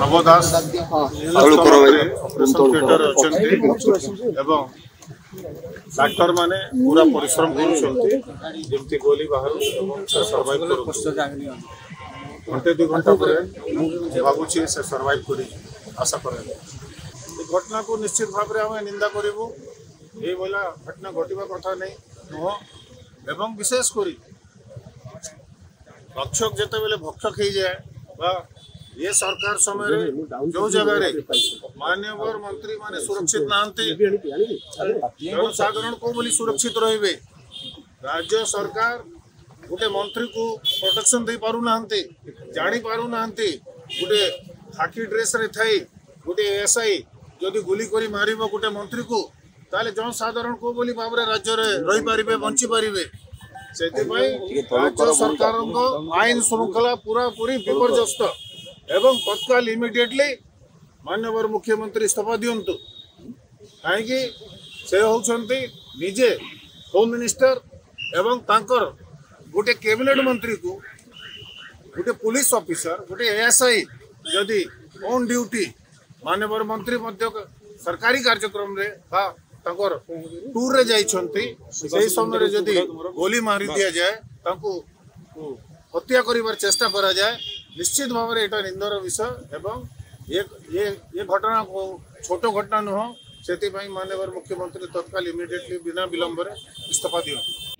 Navdas theatre एवं doctor माने पूरा परिश्रम करमती गोली बाहर सर्वाइव घंटे 2 घंटा पर भावुचे से सर्वाइव कर आशा करें। घटना को निश्चित भाव में आम निंदा करूँ। ये भाला घटना घटवा कथा नहीं नुह एवं विशेषकर भक्षक जिते बेले भक्षक हो जाए बा ये सरकार समय जो जगह मान्यवर मंत्री माने सुरक्षित नाहंती साधारण को बोली सुरक्षित रहिबे। राज्य सरकार गोटे मंत्री को प्रोटेक्शन दे पारु नाहंती, जानी पारु नाहंती। गोटे खाकी ड्रेस रे थाई गोटे एएसआई जदि गुली करी मारिबो गोटे मंत्री को ताले जन साधारण को बोली बाबरे राज्य रे रही पारिबे, बंची पारिबे। से राज्य सरकार को आईन श्रृंखला पूरा पूरी विपर्यस्त एवं तत्काल इमिडिएटली माननीय मुख्यमंत्री इस्तीफा दिंतु। कहीं से होउछंती निजे होम मिनिस्टर एवं तांकर गोटे कैबिनेट मंत्री को गोटे पुलिस ऑफिसर गोटे एएसआई जदि ऑन ड्यूटी माननीय मंत्री सरकारी कार्यक्रम रे बा तांकर टूर रे जाइछंती सेहि समय जदि गोली मारी दिया जाए तांको हत्या करिवार चेष्टा करा जाए निश्चित भाव में यहाँ निंदर विषय एवं ये घटना को छोट घटना नुह। से माननीय मुख्यमंत्री तत्काल इमिडिएटली बिना विलंब रे इस्तीफा दियो।